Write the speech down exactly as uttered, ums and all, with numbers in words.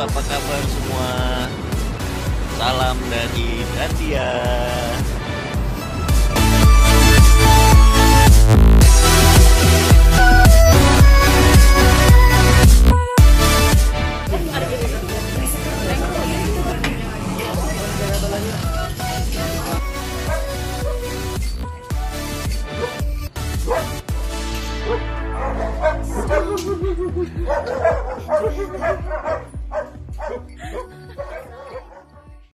apa kabar semua? Salam dari Dania.